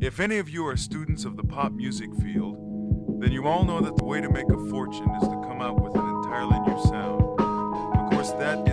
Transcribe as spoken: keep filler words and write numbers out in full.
If any of you are students of the pop music field, then you all know that the way to make a fortune is to come out with an entirely new sound. Of course, that